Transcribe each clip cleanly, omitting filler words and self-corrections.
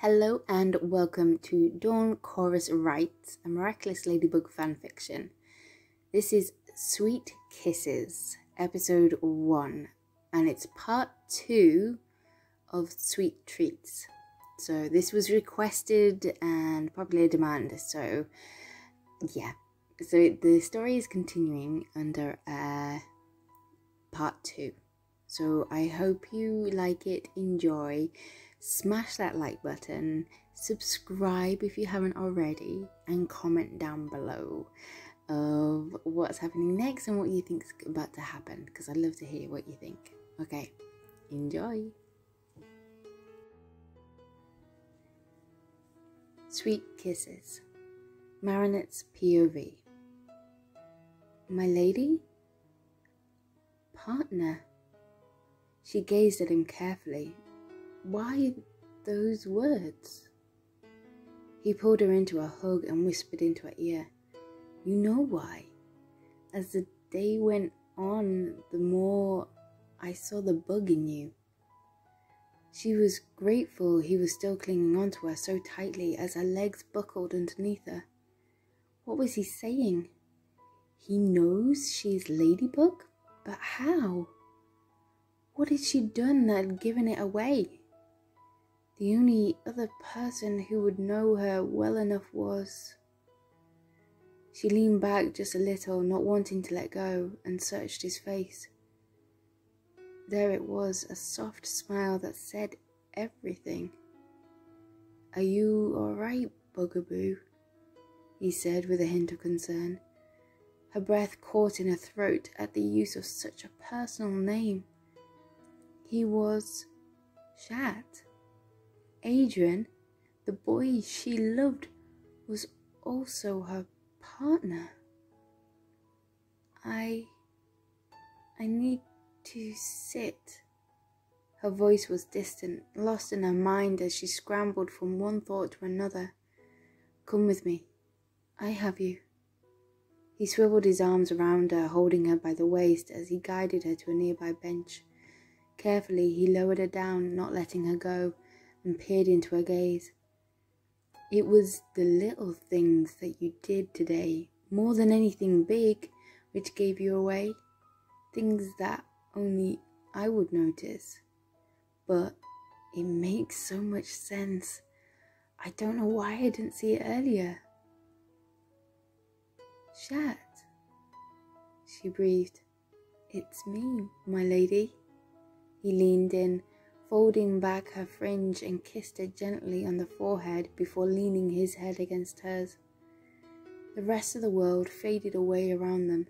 Hello and welcome to Dawn Chorus Writes, a Miraculous Ladybug fanfiction. This is Sweet Kisses, episode 1, and it's part 2 of Sweet Treats. So this was requested and probably a demand, so yeah. So the story is continuing under part 2. So I hope you like it, enjoy. Smash that like button, subscribe if you haven't already, and comment down below of what's happening next and what you think's about to happen, because I'd love to hear what you think. Okay, enjoy! Sweet Kisses, Marinette's POV. My lady? Partner? She gazed at him carefully. Why those words? He pulled her into a hug and whispered into her ear, "You know why? As the day went on, the more I saw the bug in you." She was grateful he was still clinging onto her so tightly as her legs buckled underneath her. What was he saying? He knows she's Ladybug? But how? What had she done that had given it away? The only other person who would know her well enough was... She leaned back just a little, not wanting to let go, and searched his face. There it was, a soft smile that said everything. "Are you alright, Bugaboo?" he said with a hint of concern. Her breath caught in her throat at the use of such a personal name. He was... Chat. Adrien, the boy she loved, was also her partner. I need to sit. Her voice was distant, lost in her mind as she scrambled from one thought to another. Come with me. I have you. He swiveled his arms around her, holding her by the waist as he guided her to a nearby bench. Carefully, he lowered her down, not letting her go, and peered into her gaze. It was the little things that you did today, more than anything big, which gave you away. Things that only I would notice. But it makes so much sense. I don't know why I didn't see it earlier. Chat, she breathed. It's me, my lady. He leaned in, folding back her fringe, and kissed her gently on the forehead before leaning his head against hers. The rest of the world faded away around them.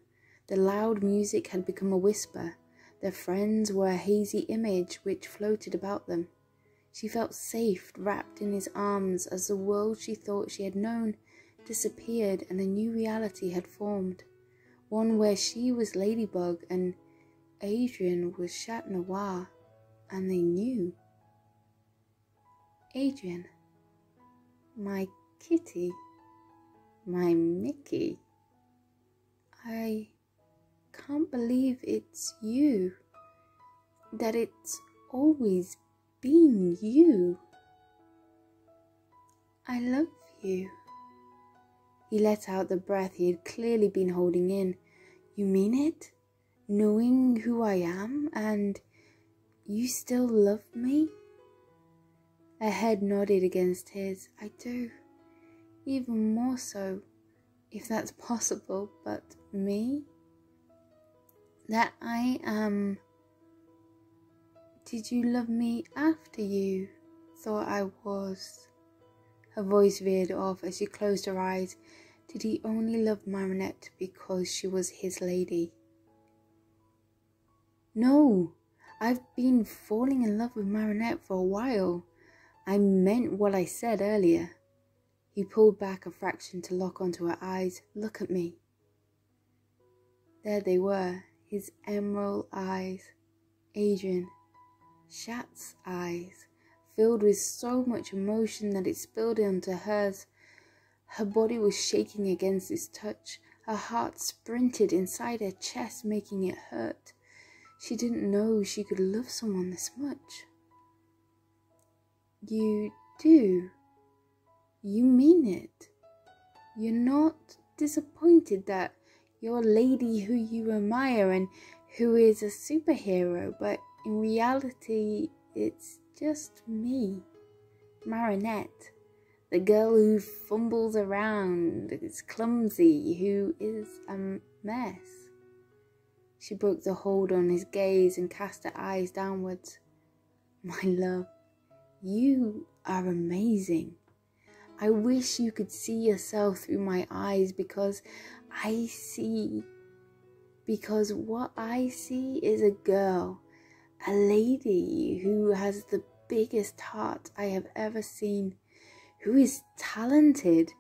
The loud music had become a whisper. Their friends were a hazy image which floated about them. She felt safe, wrapped in his arms, as the world she thought she had known disappeared and a new reality had formed. One where she was Ladybug and Adrien was Chat Noir. And they knew. Adrien, my kitty, my Mickey, I can't believe it's you, that it's always been you. I love you. He let out the breath he had clearly been holding in. You mean it? Knowing who I am and... You still love me? Her head nodded against his. I do. Even more so, if that's possible, but me? That I am... Did you love me after you thought I was? Her voice veered off as she closed her eyes. Did he only love Marinette because she was his lady? No! I've been falling in love with Marinette for a while. I meant what I said earlier. He pulled back a fraction to lock onto her eyes. Look at me. There they were, his emerald eyes. Adrien, Chat's eyes, filled with so much emotion that it spilled onto hers. Her body was shaking against his touch. Her heart sprinted inside her chest, making it hurt. She didn't know she could love someone this much. You do. You mean it. You're not disappointed that you're a lady who you admire and who is a superhero, but in reality, it's just me, Marinette, the girl who fumbles around, is clumsy, who is a mess. She broke the hold on his gaze and cast her eyes downwards. My love, you are amazing. I wish you could see yourself through my eyes, because what I see is a girl, a lady who has the biggest heart I have ever seen, who is talented,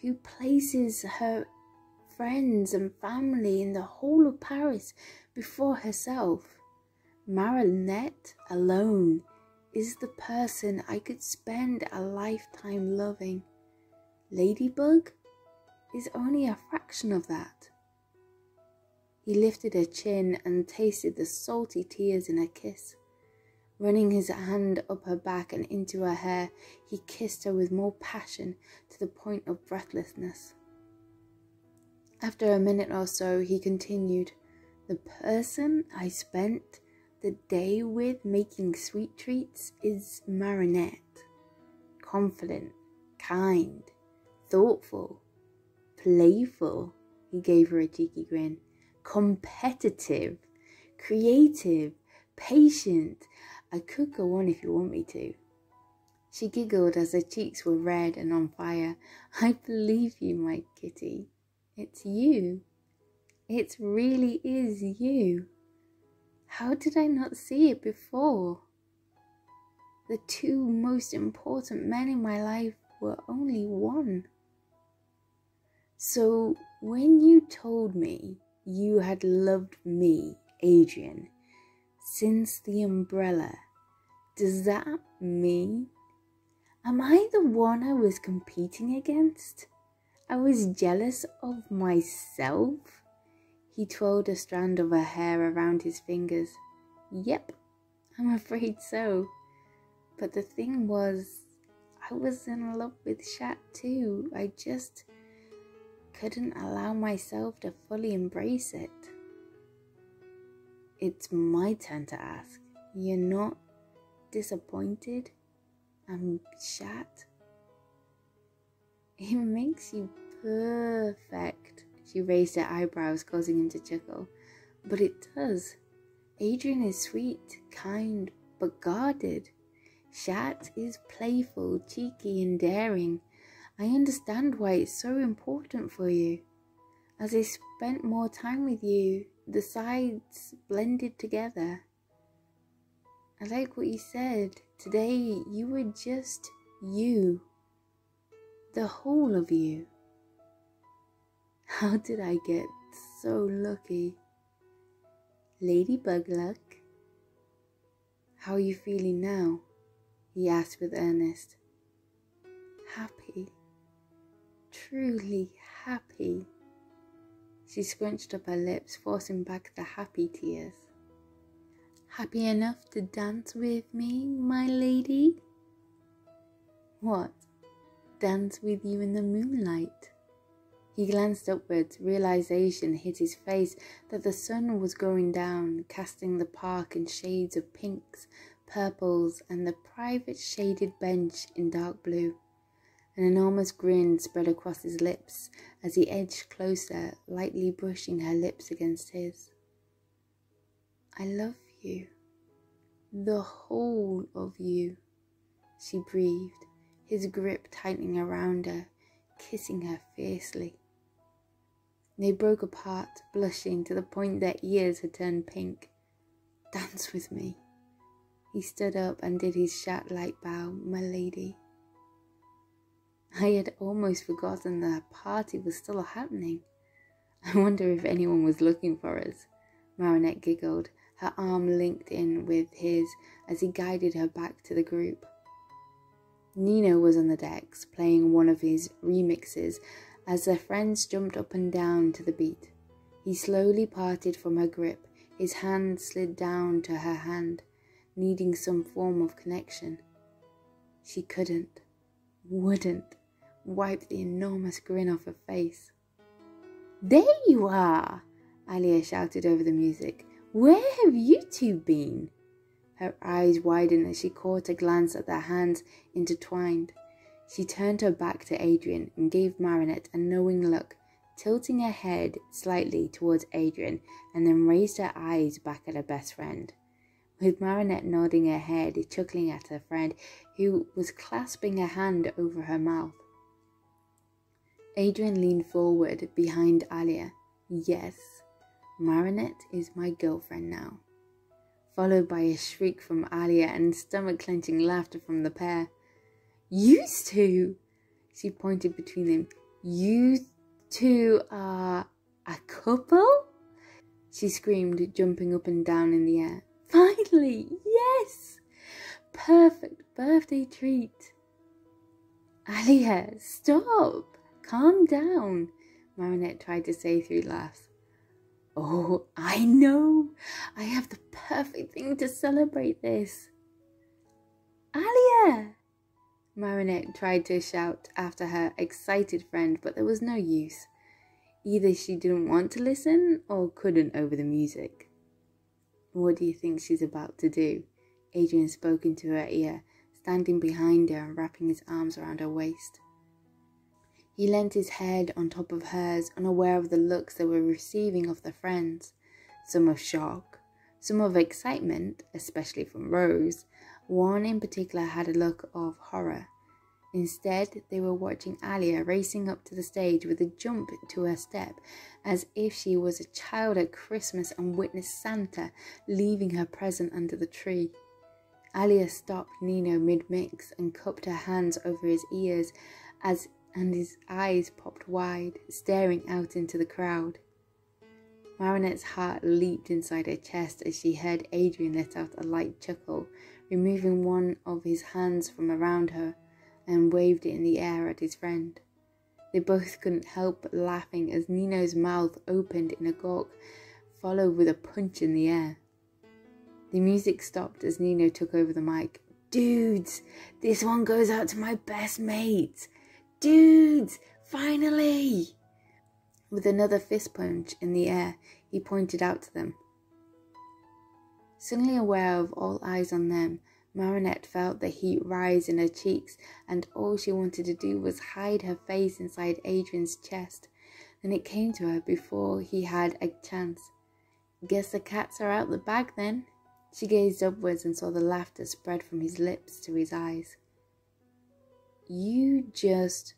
who places her friends and family in the whole of Paris before herself. Marinette alone is the person I could spend a lifetime loving. Ladybug is only a fraction of that. He lifted her chin and tasted the salty tears in her kiss. Running his hand up her back and into her hair, he kissed her with more passion, to the point of breathlessness. After a minute or so, he continued, "The person I spent the day with making sweet treats is Marinette. Confident, kind, thoughtful, playful," he gave her a cheeky grin, "competitive, creative, patient. I could go on if you want me to." She giggled as her cheeks were red and on fire. "I believe you, my kitty. It's you. It really is you. How did I not see it before? The two most important men in my life were only one. So when you told me you had loved me, Adrien, since the umbrella, does that mean? Am I the one I was competing against? I was jealous of myself?" He twirled a strand of her hair around his fingers. "Yep, I'm afraid so. But the thing was, I was in love with Chat too. I just couldn't allow myself to fully embrace it." "It's my turn to ask. You're not disappointed? I'm Chat?" "It makes you perfect." She raised her eyebrows, causing him to chuckle. "But it does. Adrien is sweet, kind, but guarded. Chat is playful, cheeky, and daring. I understand why it's so important for you. As I spent more time with you, the sides blended together. I like what you said. Today, you were just you. The whole of you. How did I get so lucky? Ladybug luck." "How are you feeling now?" he asked with earnest. "Happy. Truly happy." She scrunched up her lips, forcing back the happy tears. "Happy enough to dance with me, my lady?" "What? Dance with you in the moonlight?" He glanced upwards. Realization hit his face that the sun was going down, casting the park in shades of pinks, purples, and the private shaded bench in dark blue. An enormous grin spread across his lips as he edged closer, lightly brushing her lips against his. "I love you. The whole of you," she breathed, his grip tightening around her, kissing her fiercely. They broke apart, blushing to the point their ears had turned pink. "Dance with me." He stood up and did his Chat-like bow. "My lady." I had almost forgotten that a party was still happening. "I wonder if anyone was looking for us." Marinette giggled, her arm linked in with his as he guided her back to the group. Nino was on the decks, playing one of his remixes as their friends jumped up and down to the beat. He slowly parted from her grip, his hand slid down to her hand, needing some form of connection. She couldn't, wouldn't, wipe the enormous grin off her face. "There you are!" Alya shouted over the music. "Where have you two been?" Her eyes widened as she caught a glance at their hands intertwined. She turned her back to Adrien and gave Marinette a knowing look, tilting her head slightly towards Adrien and then raised her eyes back at her best friend. With Marinette nodding her head, chuckling at her friend, who was clasping her hand over her mouth. Adrien leaned forward behind Alya. "Yes, Marinette is my girlfriend now." Followed by a shriek from Alya and stomach-clenching laughter from the pair. "Used to!" She pointed between them. "You two are a couple?" she screamed, jumping up and down in the air. "Finally! Yes! Perfect birthday treat!" "Alya, stop! Calm down!" Marinette tried to say through laughs. "Oh, I know! I have the perfect thing to celebrate this!" "Alya!" Marinette tried to shout after her excited friend, but there was no use. Either she didn't want to listen or couldn't over the music. "What do you think she's about to do?" Adrien spoke into her ear, standing behind her and wrapping his arms around her waist. He leant his head on top of hers, unaware of the looks they were receiving of their friends. Some of shock, some of excitement, especially from Rose. One in particular had a look of horror. Instead, they were watching Alya racing up to the stage with a jump to her step, as if she was a child at Christmas and witnessed Santa leaving her present under the tree. Alya stopped Nino mid-mix and cupped her hands over his ears, and his eyes popped wide, staring out into the crowd. Marinette's heart leaped inside her chest as she heard Adrien let out a light chuckle, removing one of his hands from around her and waved it in the air at his friend. They both couldn't help but laughing as Nino's mouth opened in a gawk, followed with a punch in the air. The music stopped as Nino took over the mic. "Dudes, this one goes out to my best mate. Dudes, finally!" With another fist punch in the air, he pointed out to them. Suddenly aware of all eyes on them, Marinette felt the heat rise in her cheeks, and all she wanted to do was hide her face inside Adrian's chest. Then it came to her before he had a chance. "Guess the cats are out the bag then." She gazed upwards and saw the laughter spread from his lips to his eyes. "Did you just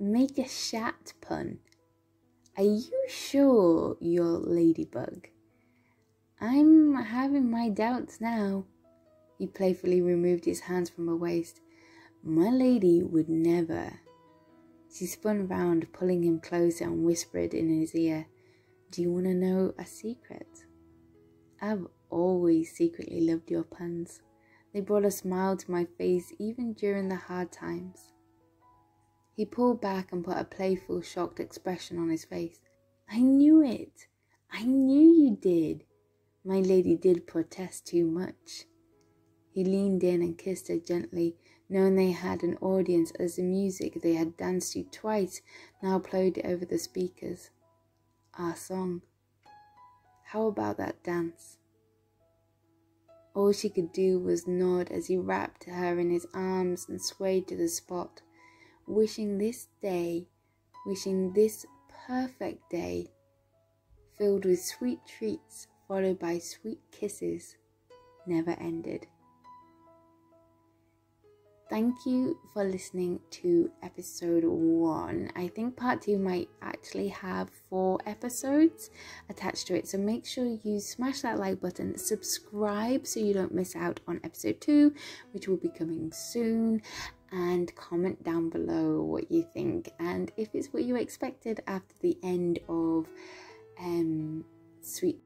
make a chat pun? Are you sure you're Ladybug? I'm having my doubts now." He playfully removed his hands from her waist. "My lady would never." She spun round, pulling him closer, and whispered in his ear, "Do you want to know a secret? I've always secretly loved your puns. They brought a smile to my face even during the hard times." He pulled back and put a playful, shocked expression on his face. "I knew it. I knew you did. My lady did protest too much." He leaned in and kissed her gently, knowing they had an audience as the music they had danced to twice now played over the speakers. "Our song. How about that dance?" All she could do was nod as he wrapped her in his arms and swayed to the spot, wishing this day, wishing this perfect day, filled with sweet treats, followed by sweet kisses, never ended. Thank you for listening to episode 1. I think part 2 might actually have 4 episodes attached to it, so make sure you smash that like button, subscribe so you don't miss out on episode 2, which will be coming soon, and comment down below what you think, and if it's what you expected after the end of Sweet